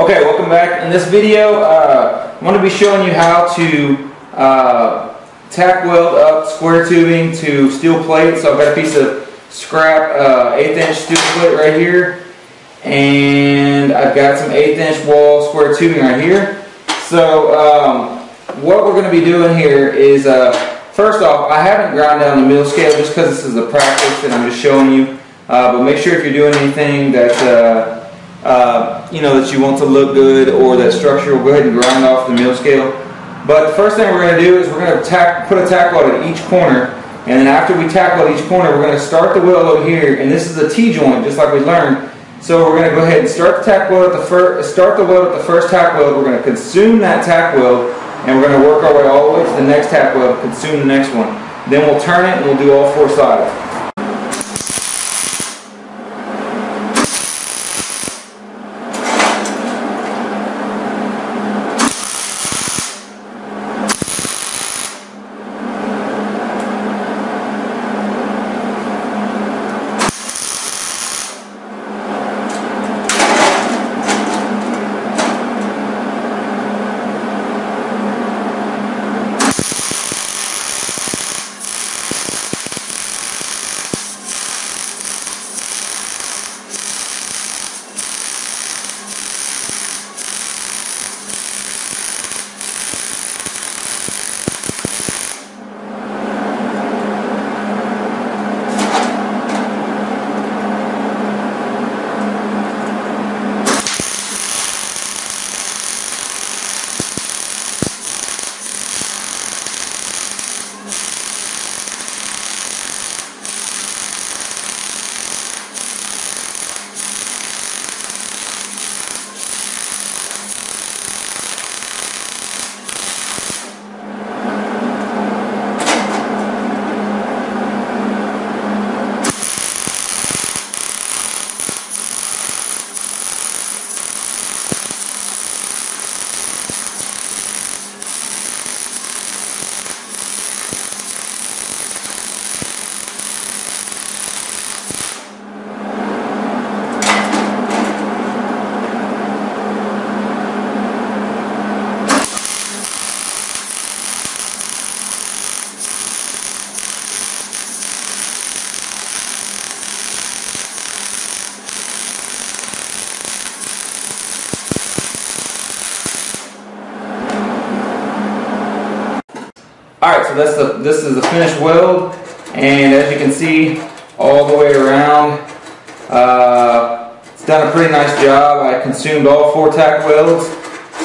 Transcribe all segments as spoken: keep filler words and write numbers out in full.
Okay, welcome back. In this video, uh, I'm going to be showing you how to uh, tack weld up square tubing to steel plates. So I've got a piece of scrap uh, eighth inch steel plate right here, and I've got some eighth inch wall square tubing right here. So um, what we're going to be doing here is, uh, first off, I haven't ground down the mill scale just because this is a practice and I'm just showing you. Uh, but make sure if you're doing anything that uh, Uh, you know, that you want to look good or that structure, we'll go ahead and grind off the mill scale. But the first thing we're going to do is we're going to tack, put a tack weld at each corner, and then after we tack weld each corner, we're going to start the weld over here, and this is a T-joint, just like we learned. So we're going to go ahead and start the tack weld at the first, start the weld at the first tack weld. We're going to consume that tack weld, and we're going to work our way all the way to the next tack weld, consume the next one. Then we'll turn it and we'll do all four sides. Alright, so that's the, this is the finished weld, and as you can see, all the way around, uh, it's done a pretty nice job. I consumed all four tack welds,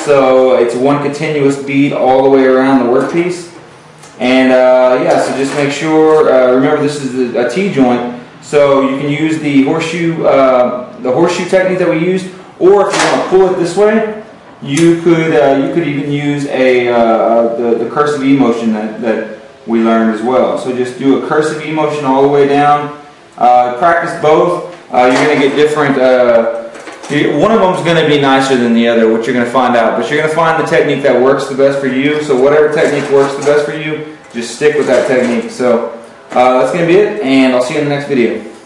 so it's one continuous bead all the way around the workpiece. And uh, yeah, so just make sure, uh, remember this is a, a T-joint, so you can use the horseshoe, uh, the horseshoe technique that we used, or if you want to pull it this way, You could uh, you could even use a uh, the, the cursive E motion that, that we learned as well. So just do a cursive E motion all the way down. Uh, practice both. Uh, you're going to get different. Uh, one of them is going to be nicer than the other, which you're going to find out. But you're going to find the technique that works the best for you. So whatever technique works the best for you, just stick with that technique. So uh, that's going to be it, and I'll see you in the next video.